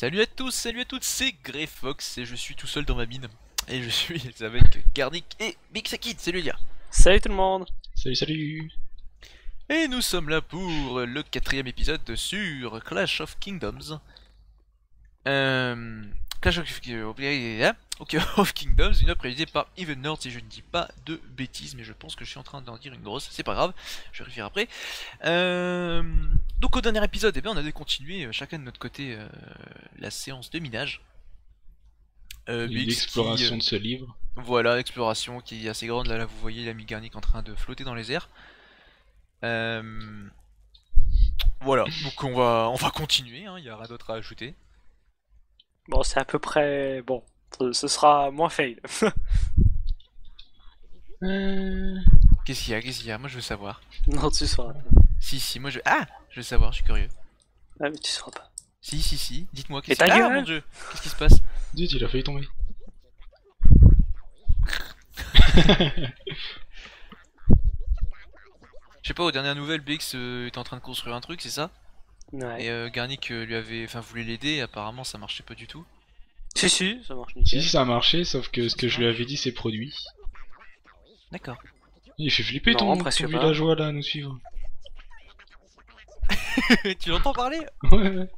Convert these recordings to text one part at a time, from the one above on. Salut à tous, salut à toutes, c'est Greyfox et je suis tout seul dans ma mine. Et je suis avec Gaarnik et Bixakid, salut les gars. Salut tout le monde. Salut, salut. Et nous sommes là pour le 4ème épisode sur Clash of Kingdoms. Clash of Kingdoms, une œuvre réalisée par Even North, si je ne dis pas de bêtises, mais je pense que je suis en train d'en dire une grosse, c'est pas grave, je vais vérifier après. Donc au dernier épisode, eh bien, on avait continué chacun de notre côté la séance de minage. L'exploration de ce livre. Voilà, l'exploration qui est assez grande, là vous voyez l'ami Gaarnik en train de flotter dans les airs. Voilà, donc on va continuer, hein. Il n'y a rien d'autre à ajouter. Bon, c'est à peu près... Bon, ce sera moins fail. Qu'est-ce qu'il y a? Moi, je veux savoir. Non, tu sauras pas. Si, moi, je... Ah, je veux savoir, je suis curieux. Ah, mais tu sauras pas. Si, dites-moi, qu'est-ce qu'il y a? Ah, mon Dieu, qu'est-ce qui se passe? Dieu, il a failli tomber. Je sais pas, aux dernières nouvelles, Bix est en train de construire un truc, c'est ça? Ouais. Et Gaarnik lui avait, enfin, voulait l'aider. Apparemment, ça marchait pas du tout. Si, ça marche nickel. Si, ça marchait, sauf que ce que je lui avais dit, c'est produit. D'accord. Il fait flipper ton villageois là à nous suivre. Tu l'entends parler? Ouais.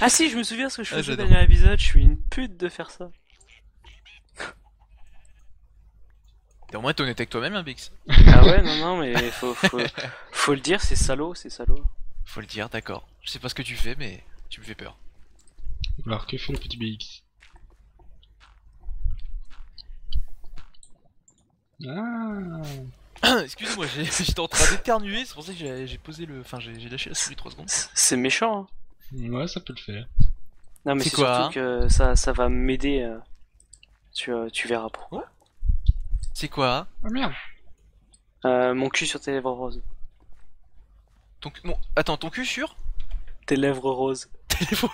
Ah si, je me souviens ce que je faisais dans le dernier épisode. Je suis une pute de faire ça. Au moins, t'es honnête avec toi-même, hein, Bix. Ah ouais, non, mais faut le dire, c'est salaud, c'est salaud. Faut le dire, d'accord. Je sais pas ce que tu fais, mais tu me fais peur. Alors, que fait le petit BX? Ah. Excuse-moi, j'étais en train d'éternuer, c'est pour ça que j'ai posé le... Enfin, j'ai lâché la souris 3 secondes. C'est méchant, hein. Ouais, ça peut le faire. Non, mais c'est surtout hein que ça va m'aider. Tu verras pourquoi. C'est quoi? Ah merde. Mon cul sur tes lèvres roses. Bon, attends, ton cul sur tes lèvres roses. Tes lèvres...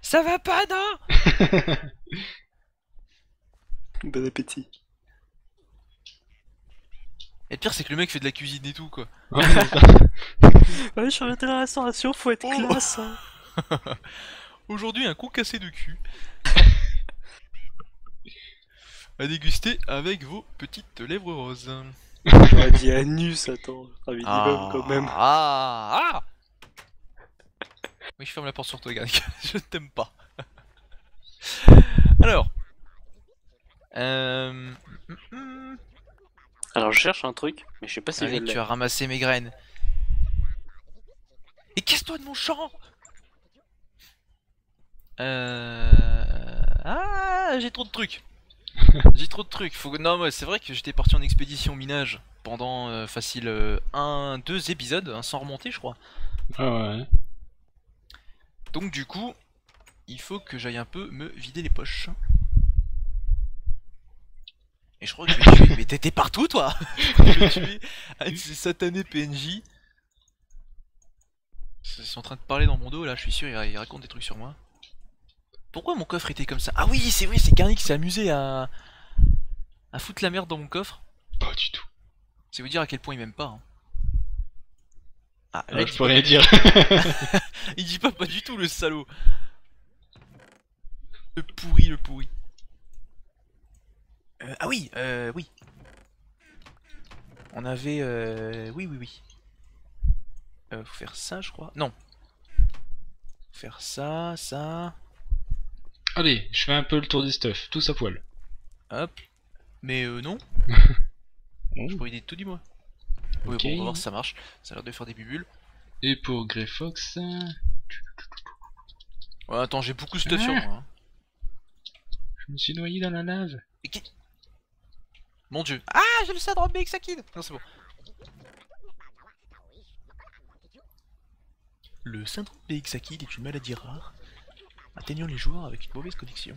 Ça va pas, non? Bon appétit. Et le pire, c'est que le mec fait de la cuisine et tout, quoi. Ouais, ouais, je suis revenu à la restauration, faut être classe. Hein. Aujourd'hui, un coup cassé de cul. À déguster avec vos petites lèvres roses. J'aurais dit anus, attends, un minimum quand même. Oui, je ferme la porte sur toi, Gaarnik, je t'aime pas. Alors... Alors je cherche un truc, mais je sais pas si je l'ai. Tu as ramassé mes graines. Et casse-toi de mon champ. Ah, j'ai trop de trucs. J'ai trop de trucs, faut... Non mais c'est vrai que j'étais parti en expédition minage pendant facile 1-2 épisodes, hein, sans remonter je crois. Ah ouais. Donc du coup, il faut que j'aille un peu me vider les poches. Et je crois que je vais tuer... Mais t'étais partout toi. Je vais tuer avec ces satanés PNJ. Ils sont en train de parler dans mon dos là, je suis sûr, ils racontent des trucs sur moi. Pourquoi mon coffre était comme ça? Ah oui, c'est vrai, c'est Gaarnik qui s'est amusé à foutre la merde dans mon coffre. Pas du tout. C'est vous dire à quel point il m'aime pas. Hein. Ah, là, je peux rien dire. Il dit pas du tout, le salaud. Le pourri, le pourri. Ah oui, oui. On avait... Oui. Faut faire ça, je crois. Non. Faut faire ça, ça... Allez, je fais un peu le tour des stuff, tous à poil. Hop. Mais non. Je pourrais aider tout, dis-moi. Oui, okay. Bon, on va voir si ça marche. Ça a l'air de faire des bulles. Et pour Greyfox... Ouais, attends, j'ai beaucoup de stuff sur moi. Hein. Je me suis noyé dans la lave. Et qui... Mon Dieu. Ah, j'ai le syndrome Bixakid. Non, c'est bon. Le syndrome Bixakid est une maladie rare. Atteignons les joueurs avec une mauvaise connexion.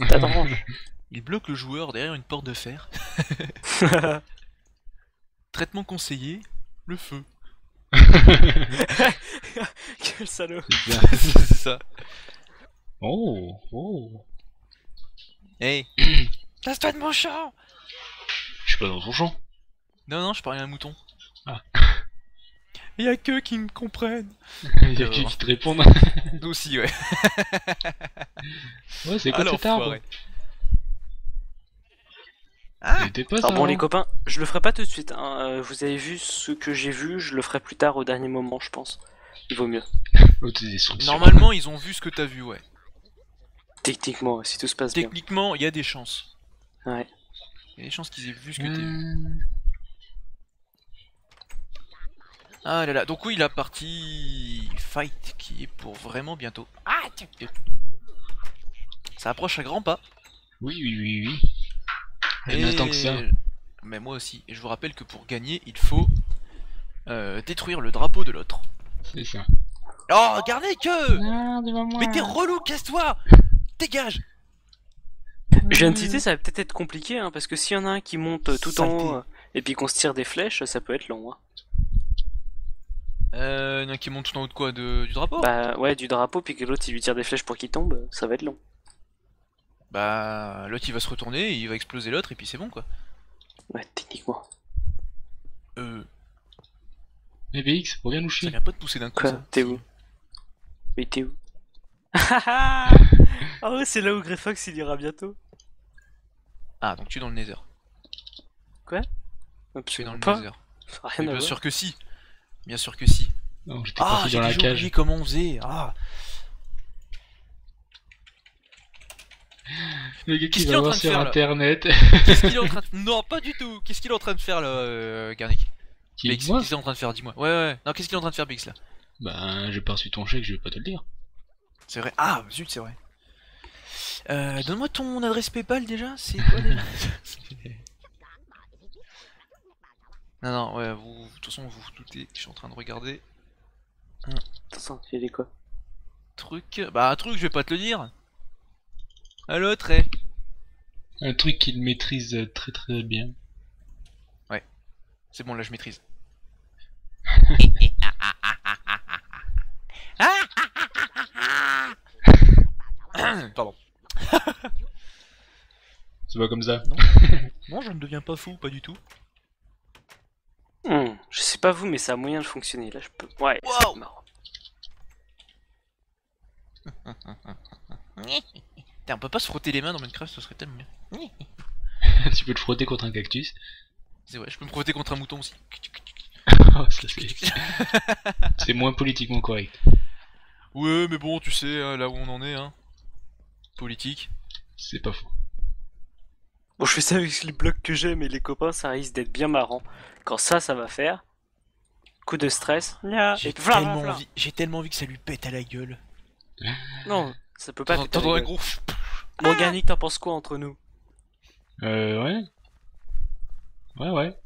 Attends, il bloque le joueur derrière une porte de fer. Traitement conseillé, le feu. Quel salaud. C'est ça. Oh. Hey. Casse-toi de mon champ. Je suis pas dans ton champ. Non, je parlais à un mouton. Ah. Il y a qu'eux qui me comprennent. Il y a qu'eux qui te répondent. Nous aussi, ouais. Ouais, c'est quoi cet arbre? Ah, alors bon les copains, je le ferai pas tout de suite, hein. Vous avez vu ce que j'ai vu, je le ferai plus tard au dernier moment, je pense. Il vaut mieux. Normalement, ils ont vu ce que t'as vu, ouais. Techniquement, si tout se passe bien. Techniquement, il y a des chances. Ouais. Il y a des chances qu'ils aient vu ce que t'as vu. Ah là là, donc oui, la partie fight qui est pour vraiment bientôt. Ah tiens. Ça approche à grands pas. Oui. Et n'attends que ça. Mais moi aussi. Et je vous rappelle que pour gagner, il faut détruire le drapeau de l'autre. C'est ça. Oh, regardez que. Non, mais t'es relou, casse-toi. Dégage. Je viens de citer, ça va peut-être être compliqué, hein, parce que s'il y en a un qui monte tout en haut et puis qu'on se tire des flèches, ça peut être long. Hein. Il y en a un qui monte tout en haut de quoi, du drapeau? Bah ouais, du drapeau, puis que l'autre il lui tire des flèches pour qu'il tombe, ça va être long. Bah, l'autre il va se retourner, il va exploser l'autre et puis c'est bon quoi. Ouais, techniquement. Mais BX, reviens nous chier. Ça vient pas de pousser d'un coup. Quoi, t'es où? Mais t'es où? Ah ouais, c'est là où Greyfox il ira bientôt. Ah, donc tu es dans le Nether. Quoi? Tu es dans le Nether. Bien sûr que si. Bien sûr que si. Non, j'étais parti dans la cage. Comment on faisait? Ah. Le gars qui va voir sur internet. Qu'est-ce qu'il est en train de faire? Non, pas du tout. Qu'est-ce qu'il est en train de faire là, Gaarnik? Bix, qu'est-ce qu'il est en train de faire? Dis-moi. Ouais. Non, qu'est-ce qu'il est en train de faire, Bix là? Ben, j'ai pas reçu ton chèque, je vais pas te le dire. C'est vrai. Ah, zut, c'est vrai. Donne-moi ton adresse PayPal déjà. C'est quoi déjà? Non, ouais, vous. De toute façon, vous vous doutez. Je suis en train de regarder. Attends, tu as dit quoi? Truc. Bah, un truc, je vais pas te le dire. À l'autre est. Un truc qu'il maîtrise très très bien. Ouais. C'est bon, là je maîtrise. Pardon. C'est pas comme ça. Non. Non, je ne deviens pas fou, pas du tout. Je sais pas vous, mais ça a moyen de fonctionner. Là je peux. Ouais, wow. C'est marrant. On peut pas se frotter les mains dans Minecraft, ce serait tellement bien. Tu peux te frotter contre un cactus. C'est vrai, je peux me frotter contre un mouton aussi. Oh, c'est moins politiquement correct. Ouais, mais bon, tu sais, là où on en est, hein. Politique. C'est pas faux. Bon, je fais ça avec les blocs que j'ai, mais les copains, ça risque d'être bien marrant. Quand ça va faire. Coup de stress. J'ai tellement envie que ça lui pète à la gueule. Non. Ça peut pas être. T'entends un gros. Bon, Gaarnik, t'en penses quoi entre nous? Ouais. Ouais.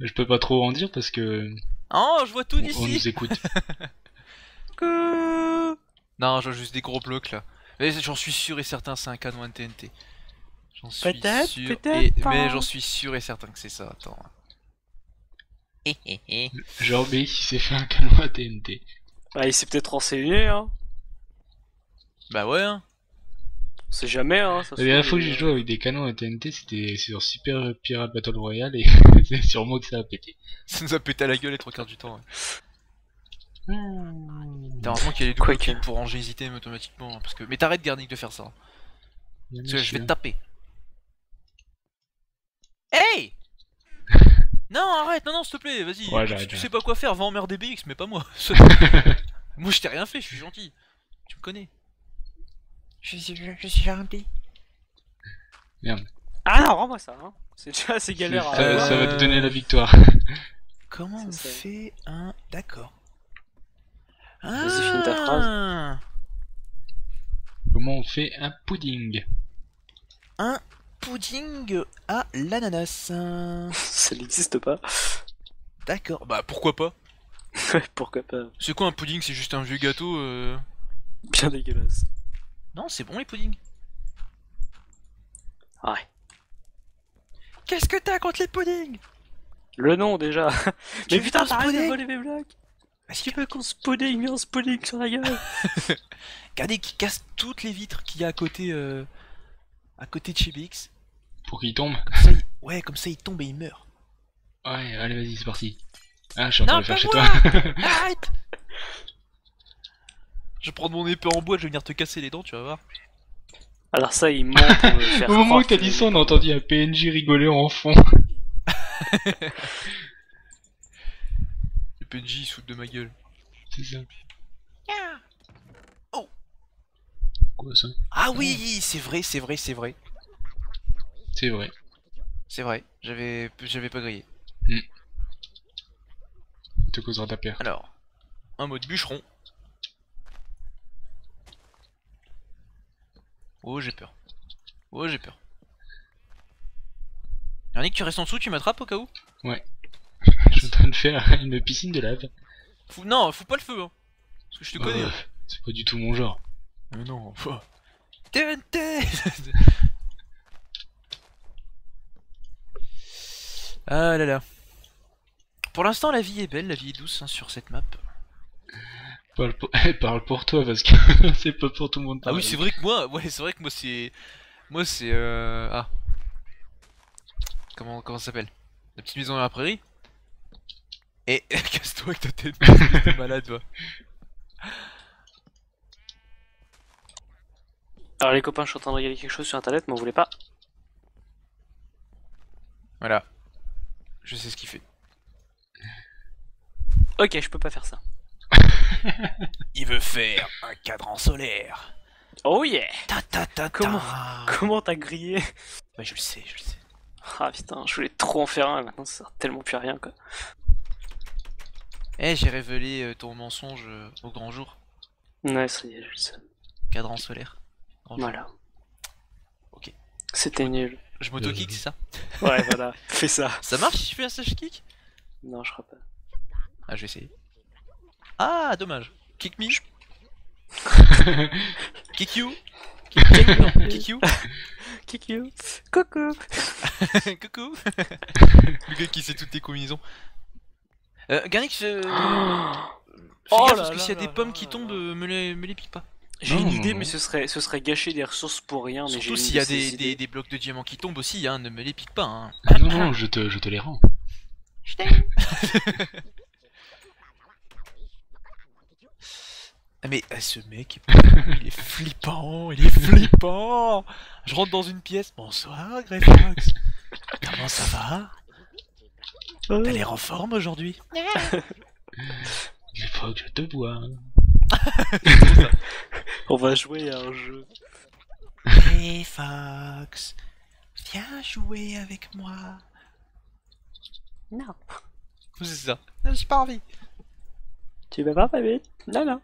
Je peux pas trop en dire parce que. Oh, je vois tout d'ici. On nous écoute. Non, je vois juste des gros blocs là. J'en suis sûr et certain, c'est un canon de TNT. J'en suis sûr. Peut-être. Mais j'en suis sûr et certain que c'est ça. Attends. Genre, BX, il s'est fait un canon à TNT. Bah, il s'est peut-être renseigné, hein. Bah ouais hein. On sait jamais hein. La dernière fois que j'ai joué avec des canons à TNT, c'était sur Super Pirate Battle Royale et c'est sur moi que ça a pété. Ça nous a pété à la gueule les trois quarts du temps. Ouais. T'as l'impression qu'il y a les doubles clics pour angélisiter automatiquement. Hein, parce que... Mais t'arrêtes Gaarnik de faire ça. Hein. Parce que je vais te taper. Hey. Non arrête, non s'il te plaît, vas-y. Ouais, tu sais pas quoi faire, va emmerder BX mais pas moi. Moi je t'ai rien fait, je suis gentil. Tu me connais. Je suis rempli. Merde. Ah non, rends-moi ça, hein. C'est déjà assez galère. Ça va te donner la victoire. Comment on fait un... D'accord. Vas-y, finis ta phrase. Comment on fait un pudding? Un pudding à l'ananas. Ça n'existe pas. D'accord. Bah pourquoi pas. Pourquoi pas. C'est quoi un pudding? C'est juste un vieux gâteau bien dégueulasse. Non, c'est bon les puddings. Ouais. Qu'est-ce que t'as contre les puddings? Le nom déjà. Mais putain, t'arrêtes de voler mes blagues. Est-ce qu'il peut qu'on se pudding, on se pudding sur la gueule. Regardez qui casse toutes les vitres qu'il y a à côté de chez BX. Pour qu'il tombe. Comme ça, il... Ouais, comme ça il tombe et il meurt. Ouais, allez vas-y, c'est parti. Ah, je suis en train de faire chez toi. Arrête. Je vais prendre mon épée en bois, je vais venir te casser les dents, tu vas voir. Alors ça, il monte. Au moment où t'as dit ça, on a entendu un PNJ rigoler en fond. Le PNJ, il saute de ma gueule. C'est ça. Yeah. Oh. Quoi ça? Ah oui, c'est vrai. C'est vrai, j'avais pas grillé. Te causera ta perte. Alors, un mot de bûcheron. Oh, j'ai peur. Yannick, tu restes en dessous, tu m'attrapes au cas où? Ouais. Je suis en train de faire une piscine de lave. Non, fous pas le feu, hein. Parce que je te connais. C'est pas du tout mon genre. Mais non, quoi. TNT. Ah là là. Pour l'instant, la vie est belle, la vie est douce hein, sur cette map. Parle pour toi parce que c'est pas pour tout le monde. Ah oui, c'est vrai que moi, c'est. Moi, c'est. Ah. Comment ça s'appelle? La petite maison dans la prairie? Et. Casse-toi que t'es malade, toi. Alors, les copains, je suis en train de regarder quelque chose sur internet, mais on voulait pas. Voilà. Je sais ce qu'il fait. Ok, je peux pas faire ça. Il veut faire un cadran solaire. Oh yeah. Comment t'as grillé? Bah, je le sais. Ah putain, je voulais trop en faire un, maintenant ça sert tellement plus à rien quoi. Eh, j'ai révélé ton mensonge au grand jour. Ouais, ça y est, je le sais. Cadran solaire. Voilà. Ok. C'était nul. Je m'auto-kick, c'est ça? Ouais, voilà, fais ça. Ça marche si je fais un slash kick? Non, je crois pas. Ah, je vais essayer. Ah, dommage. Kick me. Kick you. Kick you. Coucou. Coucou. Le gars qui sait toutes tes combinaisons. Gaarnik, oh là, parce que s'il y a des pommes qui tombent, me les pique pas. J'ai une idée, mais ce serait gâcher des ressources pour rien. Mais surtout s'il y a des blocs de diamants qui tombent aussi, hein, ne me les pique pas. Hein. Ah non, je te les rends. Je t'aime. Mais ce mec, il est flippant, Je rentre dans une pièce, bonsoir Greyfox. Comment ça va? T'as l'air en forme aujourd'hui? Greyfox, je te bois. On va jouer à un jeu. Greyfox, viens jouer avec moi. Non. C'est ça. J'ai pas envie. Tu veux pas, Fabi? Non. Non.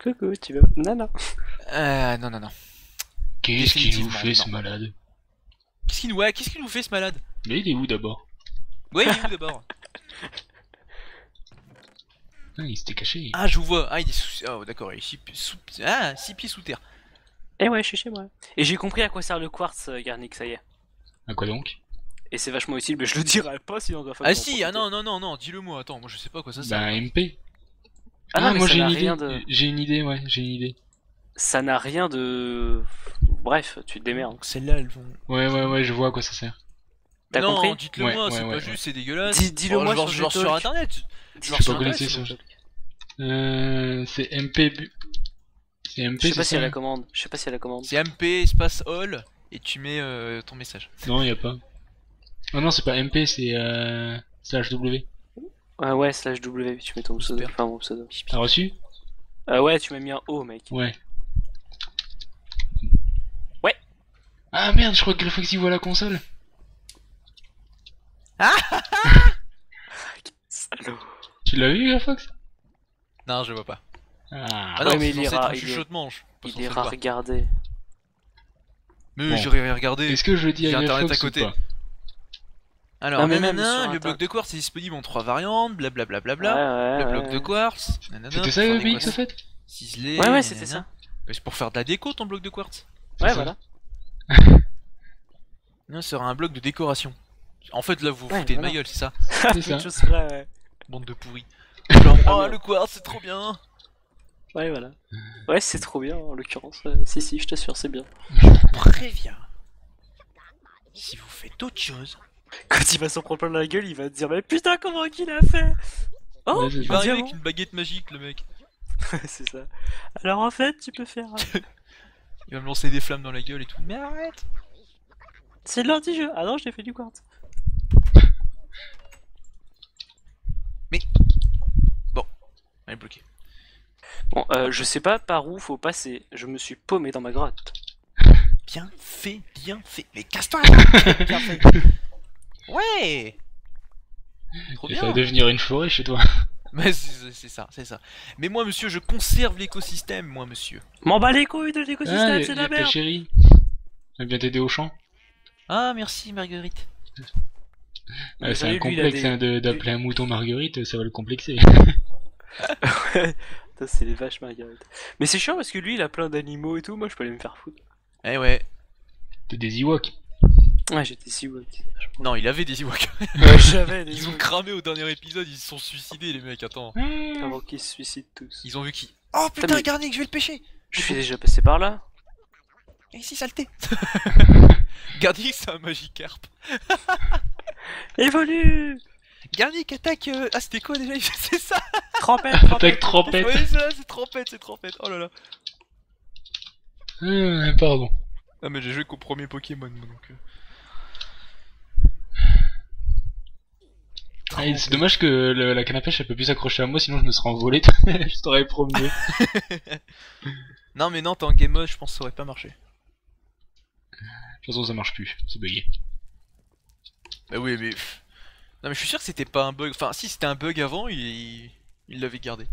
Coucou, tu veux... Non. Non. Qu'est-ce qu'il nous fait ce malade? Qu'est-ce qu'il nous fait ce malade? Mais il est où d'abord? Ouais, il est où d'abord? Ah, il s'était caché. Ah, je vous vois. Ah, il est sous... Oh, d'accord, il est ah, 6 pieds sous terre. Eh ouais, je suis chez moi. Et j'ai compris à quoi sert le quartz, Gaarnik, ça y est. À quoi donc? Et c'est vachement utile, mais je le dirai pas sinon on va faire. Ah si, ah non, dis-le moi, attends, moi je sais pas quoi ça sert. Bah MP. Ah non, moi j'ai une idée, j'ai une idée. Ça n'a rien de... Bref, tu te démerdes. Celles-là, elles vont... Ouais, je vois à quoi ça sert. T'as compris? Non, dites-le moi, c'est pas juste, c'est dégueulasse. Dis-le moi, je vais sur internet. Je sais pas connecté sur... C'est MP... C'est MP, je sais pas si elle a la commande. C'est MP, espace all, et tu mets ton message. Non, y a pas. Oh non, c'est pas MP, c'est slash W. Ah ouais, slash W, tu mets ton pseudo. Enfin, mon pseudo. T'as reçu? Ouais, tu m'as mis un O, mec. Ouais. Ah merde, je crois que Greyfox y voit la console. Ah quel salaud. Tu l'as vu, Greyfox? Non, je vois pas. Ah non, mais il ira regarder. Mais j'irai regarder. Est-ce que je dis à Greyfox à côté? Alors, le bloc de quartz est disponible en 3 variantes, blablabla. Le bloc de quartz. C'était ça le BX en fait? Ciselé. Ouais, c'était ça. C'est pour faire de la déco ton bloc de quartz. Ouais, voilà. Non, ça sera un bloc de décoration. En fait, là, vous vous foutez de ma gueule, c'est ça? C'est ça. Bande de pourris. Genre, oh, le quartz, c'est trop bien! Ouais, voilà. Ouais, c'est trop bien en l'occurrence. Si, je t'assure, c'est bien. Je vous préviens. Si vous faites autre chose. Quand il va s'en prendre plein la gueule, il va te dire mais putain comment qu'il a fait. Oh ouais, il va arriver avec une baguette magique le mec. C'est ça. Alors en fait tu peux faire... il va me lancer des flammes dans la gueule et tout. Mais arrête. C'est de l'anti-jeu. Ah non je l'ai fait du quartz. Mais... bon, elle est bloquée. Bon, je sais pas par où faut passer. Je me suis paumé dans ma grotte. Bien fait, bien fait. Mais casse-toi. Bien fait. Ouais. Trop bien. Ça va devenir une forêt chez toi. Mais c'est ça, c'est ça. Mais moi, monsieur, je conserve l'écosystème, moi, monsieur. M'en bats les couilles de l'écosystème, ah, c'est la merde. Chérie, elle vient t'aider au champ. Ah, merci, Marguerite. Ah, c'est un complexe hein, d'appeler un mouton Marguerite, ça va le complexer. Ouais, c'est les vaches Marguerite. Mais c'est chiant parce que lui il a plein d'animaux et tout, moi je peux aller me faire foutre. Eh ouais. T'es des Ewoks. Ouais, j'étais Ewoks. Non, il avait des Ewoks. J'avais des Ewoks. Ils ont cramé au dernier épisode, ils se sont suicidés les mecs, attends. Avant qu'ils se suicident tous. Ils ont vu qui? Oh putain, mais... Gaarnik, je vais le pêcher. Je suis déjà passé par là. Et ici, saleté. Gaarnik, c'est un Magikarp. Évolue. Gaarnik attaque ah c'était quoi déjà? C'est ça. Trompette, attaque trompette. Oui c'est trompette, c'est trompette. Oh là là. Pardon. Ah mais j'ai joué qu'au premier Pokémon donc. Ah, c'est dommage que la canne à pêche elle peut plus s'accrocher à moi sinon je me serais envolé. Je t'aurais promené. Non mais non t'es en game mode je pense que ça aurait pas marché. De toute façon ça marche plus, c'est bugué. Bah oui mais... non mais je suis sûr que c'était pas un bug, enfin si c'était un bug avant, il l'avait gardé.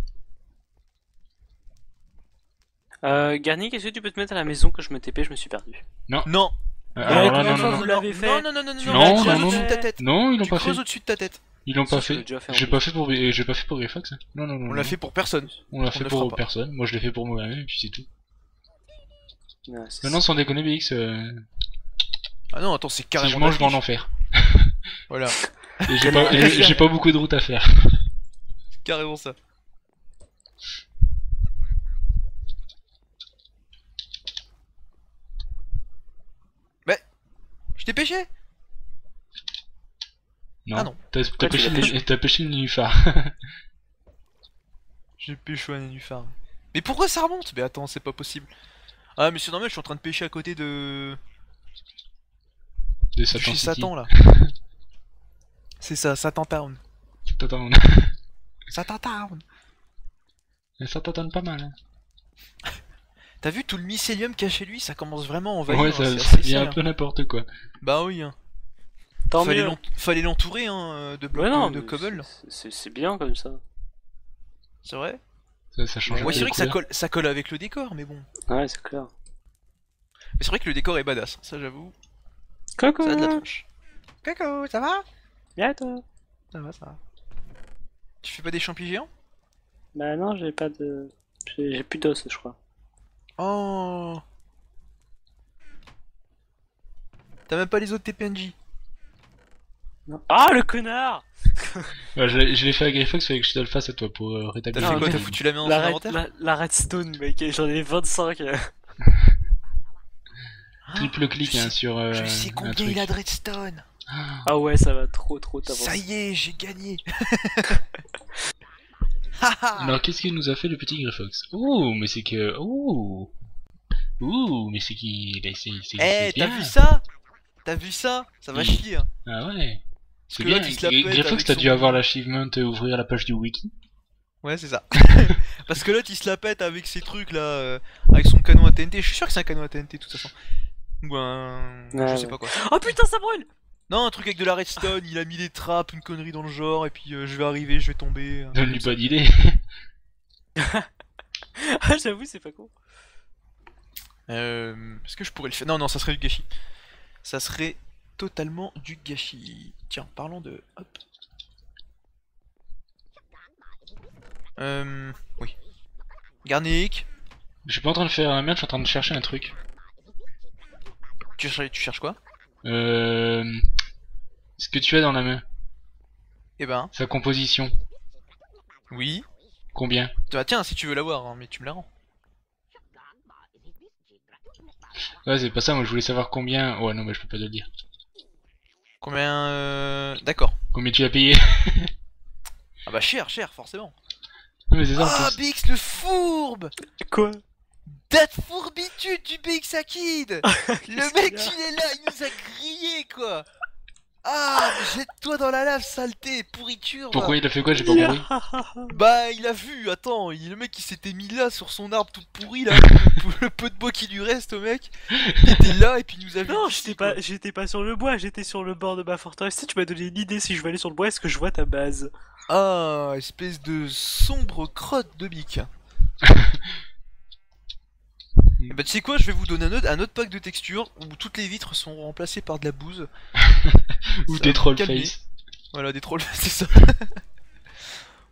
Gaarnik, est-ce que tu peux te mettre à la maison que je me TP, je me suis perdu. Non. Non. Vous l'avez fait. Non, non, non, non, non, non, ils l'ont pas fait. Tu creuses au-dessus de ta tête. Ils l'ont pas fait. J'ai pas fait pour Greyfox. Non, non, non. On l'a fait pour personne. On l'a fait pour personne, moi je l'ai fait pour moi-même et puis c'est tout. Maintenant sans déconner BX... ah non, attends, c'est carrément... si je mange, je vais en enfer. Voilà. Et j'ai pas beaucoup de route à faire. C'est carrément ça. Mais je t'ai pêché. Non, ah non. T'as pêché une nénuphar. J'ai pêché un nénuphar. Mais pourquoi ça remonte? Mais attends, c'est pas possible. Ah mais c'est normal, je suis en train de pêcher à côté de... chez Satan là. C'est ça, Satan Town. Satan Town. Satan Town. Ça t'entend pas mal. Hein. T'as vu tout le mycélium qu'il y a chez lui, ça commence vraiment à envahir. Ouais, ça devient un peu n'importe quoi. Bah oui. Hein. Fallait l'entourer hein, de blocs de cobble. C'est bien comme ça. C'est vrai. Ça change. Ouais, c'est vrai que ça colle avec le décor, mais bon. Ouais, c'est clair. Mais c'est vrai que le décor est badass, ça j'avoue. Coucou. Ça a de la tronche. Coucou, ça va? Bien toi. Ça va, ça va. Tu fais pas des champis géants? Bah non, j'ai pas de... j'ai plus d'os, je crois. Oh. T'as même pas les autres TPNJ? Non. Ah, le connard. Bah, je l'ai fait à Greyfox, fallait que je te le fasse à toi pour rétablir. T'as fait quoi? T'as foutu la main dans son inventaire? La redstone, mec, j'en ai 25. Triple clic hein, sur... je sais combien il a de redstone. Ah ouais, ça va trop t'avancer. Ça y est, j'ai gagné. Alors, qu'est-ce qu'il nous a fait le petit Greyfox? Ouh, mais c'est que... ouh. Ouh, mais c'est qui... eh, t'as vu ça? T'as vu ça? Ça va chier. Hein. Ah ouais. C'est bien, Greyfox, t'as dû avoir l'achievement ouvrir la page du wiki. Ouais, c'est ça. Parce que l'autre, il se la pète avec ses trucs là, avec son canon à TNT. Je suis sûr que c'est un canon à TNT, de toute façon. Ou un... je sais pas quoi. Oh putain, ça brûle! Non, un truc avec de la redstone, il a mis des trappes, une connerie dans le genre, et puis je vais arriver, je vais tomber. Donne-lui pas d'idée. Ah, j'avoue, c'est pas con. Est-ce que je pourrais le faire? Non, non, ça serait du gâchis. Ça serait totalement du gâchis. Tiens, parlons de... hop. Oui. Gaarnik. Je suis pas en train de faire la merde, je suis en train de chercher un truc. Tu cherches quoi? Ce que tu as dans la main. Eh ben. Sa composition. Oui. Combien? Bah tiens, si tu veux l'avoir, hein, mais tu me la rends. Ouais, c'est pas ça, moi je voulais savoir combien. Ouais, non, mais je peux pas te le dire. Combien D'accord. Combien tu as payé? Ah bah cher, cher, forcément. Mais c'est ça, ah, Bix, le fourbe. Quoi? Date fourbitude du Bixakid. Le mec, il est là, il nous a grillé, quoi. Ah, jette-toi dans la lave, saleté, pourriture. Pourquoi il a fait quoi? J'ai pas compris. Bah, il a vu, attends, le mec il s'était mis là sur son arbre tout pourri là, le peu de bois qui lui reste au mec. Il était là et puis il nous a vu. Non, j'étais pas sur le bois, j'étais sur le bord de ma forteresse. Si tu m'as donné une idée, si je vais aller sur le bois, est-ce que je vois ta base? Ah, espèce de sombre crotte de bique. Et bah tu sais quoi, je vais vous donner un autre pack de textures où toutes les vitres sont remplacées par de la bouse. Ou des trollface. Voilà, des trollface, c'est ça.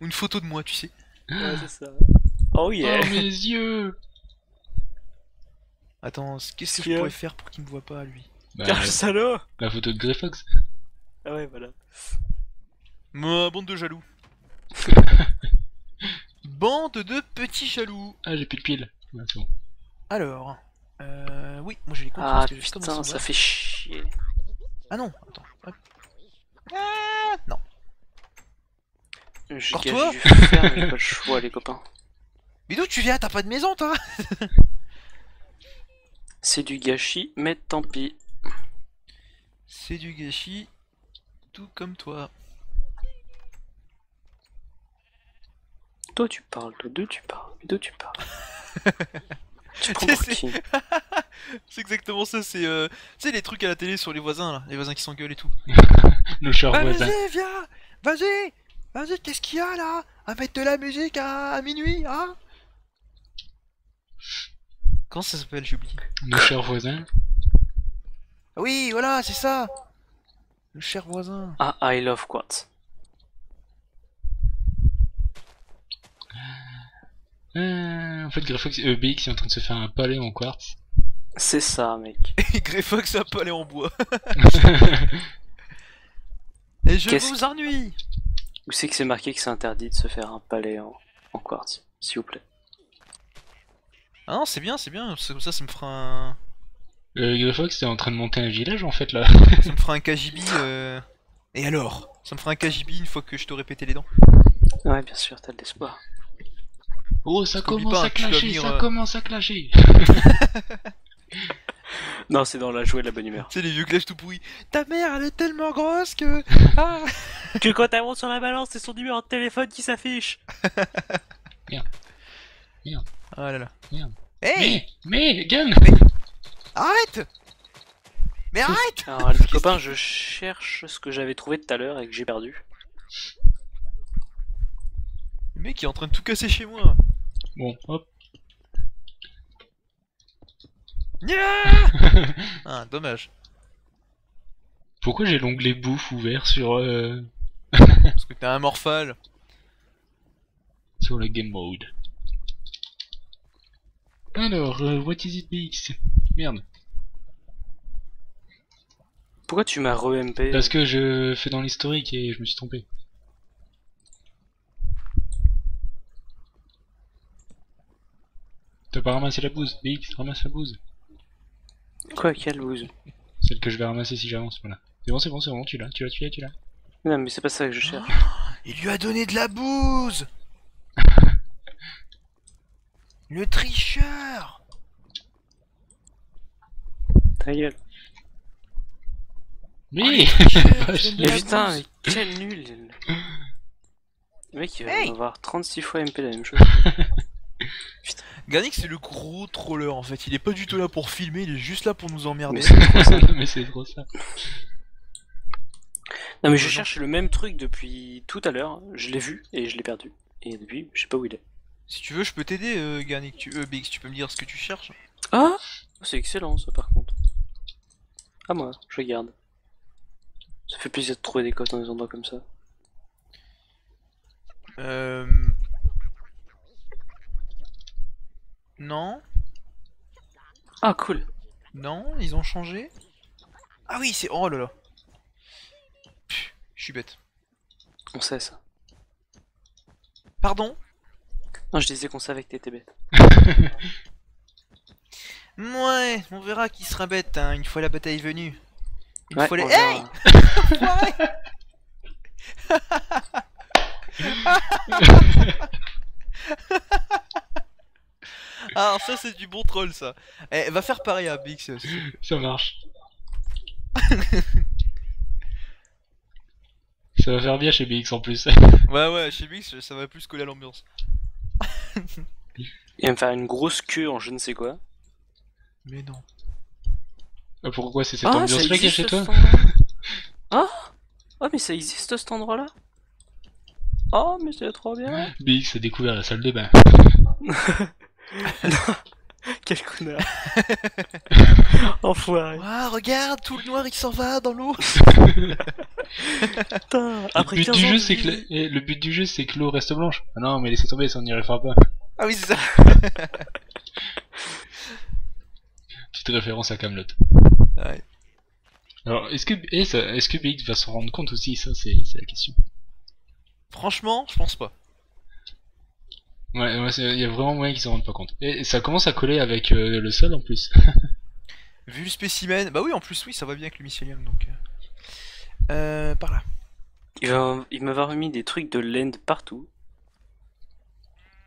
Ou une photo de moi, tu sais. Ouais, c'est ça. Oh yeah. Oh mes yeux. Attends, qu'est-ce que je pourrais faire pour qu'il me voit pas, lui? Bah, car le salaud. La photo de Greyfox. Ah ouais, voilà. Ma bande de jaloux. Bande de petits jaloux. Ah, j'ai plus de piles. Ouais, c'est bon. Alors, oui, moi j'ai les comptes. Ah parce que putain, ça fait chier. Ah non, attends. Ah non. J'ai pas le choix, les copains. Mais d'où tu viens? T'as pas de maison, toi? C'est du gâchis, mais tant pis. C'est du gâchis, tout comme toi. Toi tu parles, toi d'où tu parles, d'où tu parles. C'est exactement ça, c'est tu sais les trucs à la télé sur les voisins là, les voisins qui s'engueulent et tout. Nos chers voisins. Vas-y, viens, vas-y, vas-y, qu'est-ce qu'il y a là? À mettre de la musique à minuit, hein? Comment ça s'appelle, j'oublie? Nos chers voisins. Oui, voilà, c'est ça. Nos chers voisins. Ah, I love quats. En fait, Greyfox et BX sont en train de se faire un palais en quartz. C'est ça, mec. Et Greyfox a un palais en bois. Et je vous ennuie. Où c'est que c'est marqué que c'est interdit de se faire un palais en quartz, s'il vous plaît? Ah non, c'est bien, comme ça me fera un... Greyfox est en train de monter un village en fait là. Ça me fera un KGB. Et alors? Ça me fera un KGB une fois que je t'aurai pété les dents. Ouais, bien sûr, t'as de l'espoir. Oh, ça commence à clasher, ça commence à clasher. Non, c'est dans la joie de la bonne humeur. C'est les vieux clashs tout pourris. Ta mère, elle est tellement grosse que... Ah que quand elle monte sur la balance, c'est son numéro de téléphone qui s'affiche. Merde. Merde. Oh là là. Merde. Hey. Mais, gang. Arrête. Mais arrête. Alors, les copains, je cherche ce que j'avais trouvé tout à l'heure et que j'ai perdu. Le mec est en train de tout casser chez moi. Bon, hop. Yeah. Ah, dommage. Pourquoi j'ai l'onglet bouffe ouvert sur... Parce que t'es un morphal. Sur le game mode. Alors, what is it BX? Merde. Pourquoi tu m'as re-MP? Parce que je fais dans l'historique et je me suis trompé. T'as pas ramassé la bouse, BX, ramasse la bouse. Quoi, quelle bouse? Celle que je vais ramasser si j'avance, voilà. C'est bon, c'est bon, c'est bon, tu l'as. Non, mais c'est pas ça que je cherche. Oh, il lui a donné de la bouse. Le tricheur. Ta gueule. Mais putain, mais quel nul. Le mec, il va avoir 36 fois MP la même chose. Putain. Gaarnik c'est le gros troller en fait, il est pas du tout là pour filmer, il est juste là pour nous emmerder. Mais c'est trop ça. Non mais je cherche le même truc depuis tout à l'heure, je l'ai vu et je l'ai perdu. Et depuis, je sais pas où il est. Si tu veux, je peux t'aider Gaarnik, Bix, tu peux me dire ce que tu cherches? Ah, c'est excellent ça par contre. Ah moi, je regarde. Ça fait plaisir de trouver des codes dans des endroits comme ça. Non. Ah cool. Non, ils ont changé. Ah oui, c'est... Oh là là. Je suis bête. On sait ça. Pardon? Non, je disais qu'on savait que t'étais bête. Ouais, on verra qui sera bête hein, une fois la bataille venue. Il ouais, faut les... Hey Ah, ça c'est du bon troll ça. Eh, va faire pareil à Bix. Ça marche. Ça va faire bien chez Bix en plus. Ouais, ouais, chez Bix ça va plus coller à l'ambiance. Il va me faire une grosse queue en je ne sais quoi. Mais non. Pourquoi c'est cette ambiance là qui est chez toi? Ah oh, mais ça existe cet endroit là? Oh, mais c'est trop bien! Bix a découvert la salle de bain. Quel connard! Enfoiré! Waouh, regarde, tout le noir il s'en va dans l'eau! Putain, après le but du jeu c'est que l'eau reste blanche. Ah non, mais laissez tomber, ça on n'y arrivera pas. Ah oui, c'est ça! Petite référence à Kaamelott. Ouais. Alors, est-ce que Bix va se rendre compte aussi? Ça, c'est la question. Franchement, je pense pas. Ouais, il y a vraiment moyen qu'ils s'en rendent pas compte. Et ça commence à coller avec le sol en plus. Vu le spécimen, bah oui, en plus, oui, ça va bien avec le mycélium donc. Par là. Il m'avait remis des trucs de laine partout.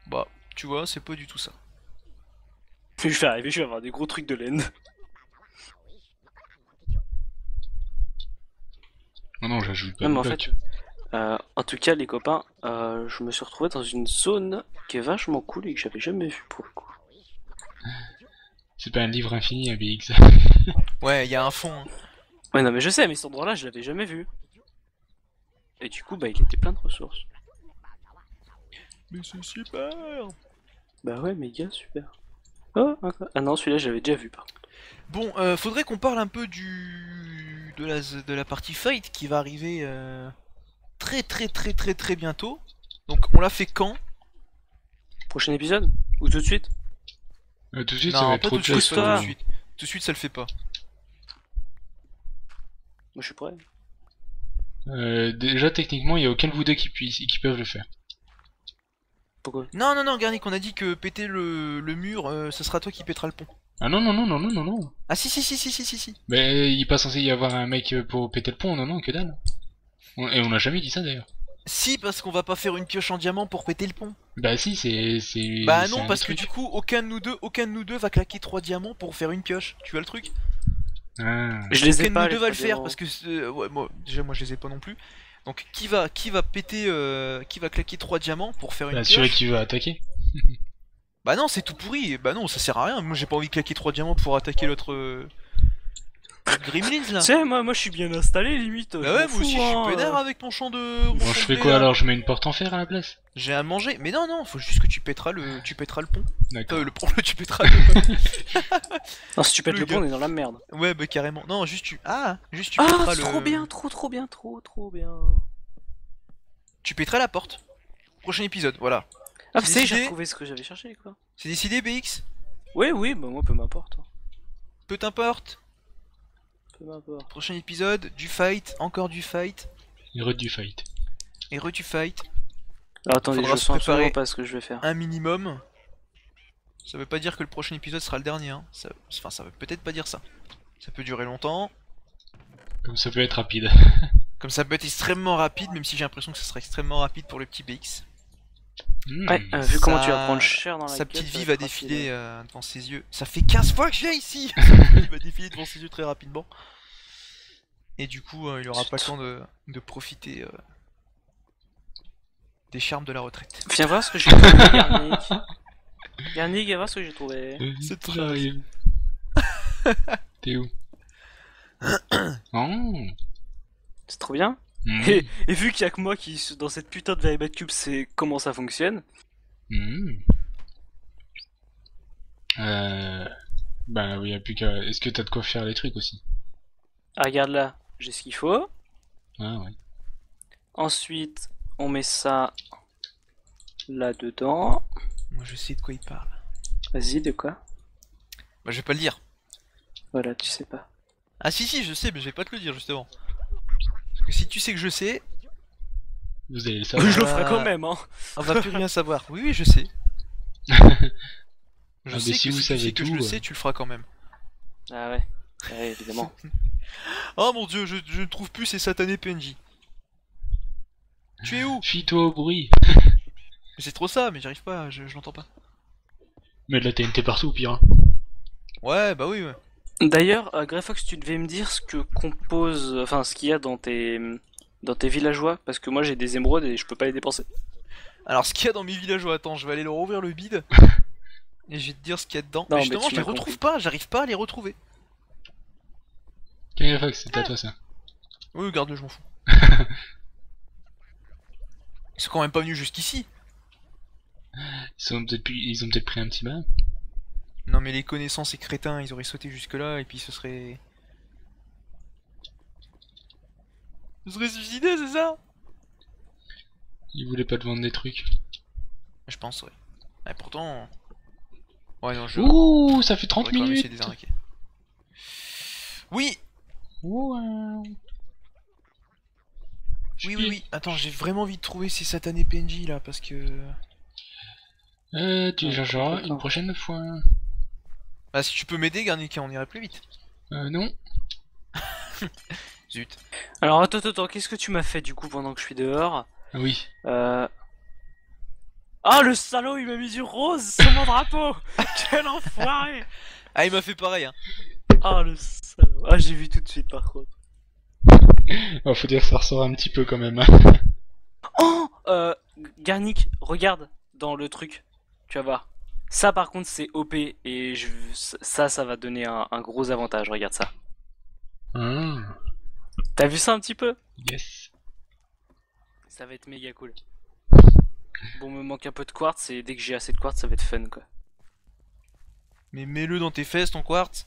Bah, tu vois, c'est pas du tout ça. Je vais arriver, je vais avoir des gros trucs de laine. Oh non, j'ajoute pas. Non, mais en fait, en tout cas, les copains, je me suis retrouvé dans une zone qui est vachement cool et que j'avais jamais vue pour le coup. C'est pas un livre infini, ABX. Ouais, il y a un fond. Hein. Ouais, non, mais je sais, mais cet endroit-là, je l'avais jamais vu. Et du coup, bah, il était plein de ressources. Mais c'est super! Bah ouais, méga super. Oh, ah non, celui-là j'avais déjà vu par contre. Bon, faudrait qu'on parle un peu du de la partie fight qui va arriver très bientôt. Donc on l'a fait quand? Prochain épisode? Ou tout de suite? Tout de suite, non, ça va être trop de choses. Tout de suite ça le fait pas. Moi je suis prêt. Déjà techniquement il n'y a aucun de vous deux qui peuvent le faire. Pourquoi? Non, non, non, Gaarnik, on a dit que péter le mur, ce sera toi qui pétera le pont. Ah non, non, non, non, non, non, non. Ah si, si, si, si, si, si, si. Mais il n'est pas censé y avoir un mec pour péter le pont, non, non, que dalle. Et on n'a jamais dit ça d'ailleurs. Si, parce qu'on va pas faire une pioche en diamant pour péter le pont. Bah si, c'est... Bah non, parce que du coup, aucun de nous deux va claquer 3 diamants pour faire une pioche. Tu vois le truc? Ah. Je les ai pas. Aucun de nous deux va le faire, parce que... ouais, moi, déjà, moi je les ai pas non plus. Donc qui va péter, qui va claquer 3 diamants pour faire une pioche? Celui qui va attaquer. Bah non, c'est tout pourri, bah non, ça sert à rien, moi j'ai pas envie de claquer 3 diamants pour attaquer l'autre... Gremlins là. Tu sais, moi je suis bien installé limite. Bah ouais, moi aussi je suis pédère avec mon champ de... Bon, je fais quoi alors? Je mets une porte en fer à la place? J'ai à manger, mais non, non, faut juste que tu péteras le pont. D'accord. Le pont, tu péteras le pont. Non, si tu pètes le pont, on est dans la merde. Ouais, bah carrément. Non, juste tu... Ah, juste tu péteras le... trop bien, trop bien, trop bien. Tu péteras la porte. Prochain épisode, voilà. Ah, c'est j'ai trouvé ce que j'avais cherché, quoi. C'est décidé, BX? Oui, oui, bah moi, peu m'importe. Peu t'importe. Peu m'importe. Prochain épisode, du fight, encore du fight. Et re-du fight. Et re-du fight. Alors attendez, je sens absolument pas ce que je vais faire. Un minimum. Ça veut pas dire que le prochain épisode sera le dernier. Hein. Ça... Enfin, ça veut peut-être pas dire ça. Ça peut durer longtemps. Comme ça peut être rapide. Comme ça peut être extrêmement rapide, même si j'ai l'impression que ça sera extrêmement rapide pour le petit BX. Mmh, ouais, vu ça... comment tu vas prendre cher dans la sa petite vie va défiler devant ses yeux. Ça fait 15 fois que je viens ici. Sa petite vie va défiler devant ses yeux très rapidement. Et du coup, il aura pas le temps de profiter... des charmes de la retraite. Viens voir ce que j'ai trouvé, Gaarnik. Gaarnik, viens voir ce que j'ai trouvé. C'est très horrible. T'es où? Oh. C'est trop bien. Mmh. Et vu qu'il y a que moi qui, dans cette putain de Veribat Cube, c'est comment ça fonctionne. Mmh. Bah oui, y a plus qu'à... Est-ce que t'as de quoi faire les trucs aussi? Ah, regarde là, j'ai ce qu'il faut. Ah ouais. Ensuite... On met ça là-dedans. Moi je sais de quoi il parle. Vas-y, de quoi? Bah je vais pas le dire. Voilà, tu sais pas. Ah si si, je sais, mais je vais pas te le dire justement. Parce que si tu sais que je sais... Vous allez le savoir. Je le ferai quand même, hein. On va plus rien savoir. Oui, oui, je sais. Je sais que si tu sais que je le sais, tu le feras quand même. Ah ouais, ouais évidemment. Oh mon dieu, je ne trouve plus ces satanés PNJ. Tu es où? Fuis-toi au bruit. C'est trop ça, mais j'arrive pas, je l'entends pas. Mais de la TNT partout, pire. Hein. Ouais, bah oui, ouais. D'ailleurs, Greyfox, tu devais me dire ce que compose, enfin ce qu'il y a dans tes villageois, parce que moi j'ai des émeraudes et je peux pas les dépenser. Alors ce qu'il y a dans mes villageois, attends, je vais aller leur ouvrir le bide et je vais te dire ce qu'il y a dedans. Non, mais justement, mais je les retrouve pas, j'arrive pas à les retrouver. Greyfox, c'est à toi ça. Oui, garde-le, je m'en fous. Ils sont quand même pas venus jusqu'ici. Ils ont peut-être pris un petit bain. Non mais les connaissances et crétins, ils auraient sauté jusque là et puis ce serait... Ils seraient suicidés, c'est ça? Ils voulaient pas te vendre des trucs. Je pense, ouais. Et pourtant... Ouais, non, je... Ouh, ça fait 30 minutes. Oui. Wow. Oui. Attends, j'ai vraiment envie de trouver ces satanés PNJ là, parce que... Tu les changeras une prochaine fois. Bah si tu peux m'aider, Gaarnik, on irait plus vite. Non. Zut. Alors attends, qu'est-ce que tu m'as fait du coup pendant que je suis dehors? Oui. Ah, le salaud, il m'a mis du rose sur mon drapeau. Quel enfoiré. Ah, il m'a fait pareil, hein. Ah, le salaud. Ah, j'ai vu tout de suite par contre. Oh, faut dire que ça ressort un petit peu quand même. Oh, Gaarnik, regarde dans le truc. Tu vas voir. Ça par contre c'est OP et ça va donner un gros avantage, regarde ça. T'as vu ça un petit peu? Yes. Ça va être méga cool. Bon, me manque un peu de quartz et dès que j'ai assez de quartz ça va être fun quoi. Mais mets-le dans tes fesses ton quartz.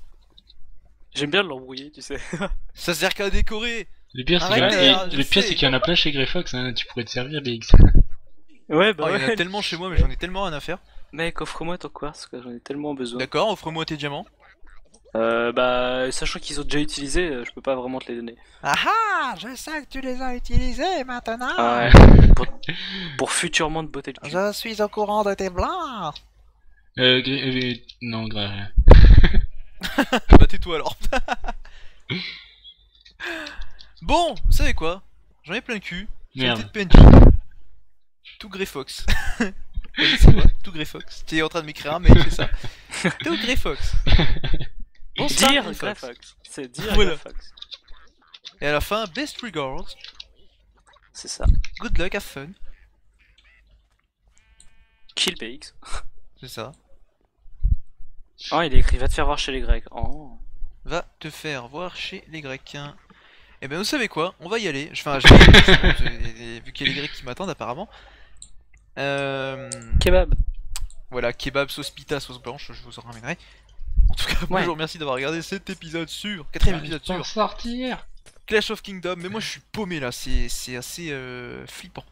J'aime bien l'embrouiller tu sais. Ça sert qu'à décorer. Le pire c'est qu'il y en a plein chez Greyfox, hein. Tu pourrais te servir des X. Ouais bah oh, ouais. Il y en a tellement chez moi mais j'en ai tellement rien à faire. Mec, offre-moi ton quartz, j'en ai tellement besoin. D'accord, offre-moi tes diamants. Bah, sachant qu'ils ont déjà utilisé, je peux pas vraiment te les donner. Ah ah, je sais que tu les as utilisés maintenant. Ah ouais, pour futurement te botter le cul. Je suis au courant de tes blancs. Non, grave. Bah tais-toi alors. Bon, vous savez quoi? J'en ai plein le cul. J'ai une petite PNJ. Tout Greyfox. Tout Greyfox. Tu es en train de m'écrire un mail, c'est ça. Tout Greyfox. Bonsoir Greyfox. C'est dire voilà. Greyfox. Et à la fin, best regards. C'est ça. Good luck, have fun. Kill PX. C'est ça. Oh, il écrit va te faire voir chez les Grecs. Oh. Va te faire voir chez les Grecs. Hein. Et ben vous savez quoi, on va y aller. Enfin, vu qu'il y a les Grecs qui m'attendent apparemment. Kebab. Voilà, kebab, sauce pita, sauce blanche, je vous en ramènerai. En tout cas, ouais. Moi je vous remercie d'avoir regardé cet épisode sur... Quatrième épisode sur... sortir Clash of Kingdoms, mais moi je suis paumé là, c'est assez flippant.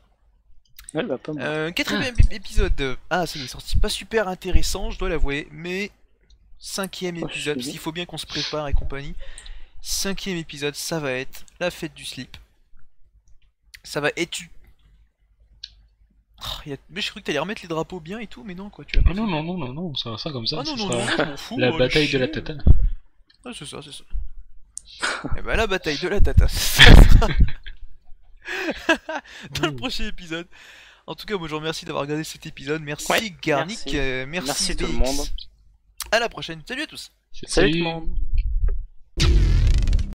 Ouais, bah, pas mal. Quatrième épisode... Ah, c'est sorti pas super intéressant, je dois l'avouer, mais... Cinquième épisode, parce qu'il faut bien qu'on se prépare et compagnie. Cinquième épisode, ça va être la fête du slip. Ça va être... Oh, mais je crois que t'allais remettre les drapeaux bien et tout, mais non quoi, tu vas pas. Non, ça va ça comme ça. Ah non, non, non, je m'en fous. La bataille de la tata. Ah, c'est ça, c'est ça. Et bah, la bataille de la tata, ça sera. Dans le prochain épisode. En tout cas, moi je vous remercie d'avoir regardé cet épisode. Merci Gaarnik, merci tout le monde. A la prochaine, salut à tous. Salut tout le monde.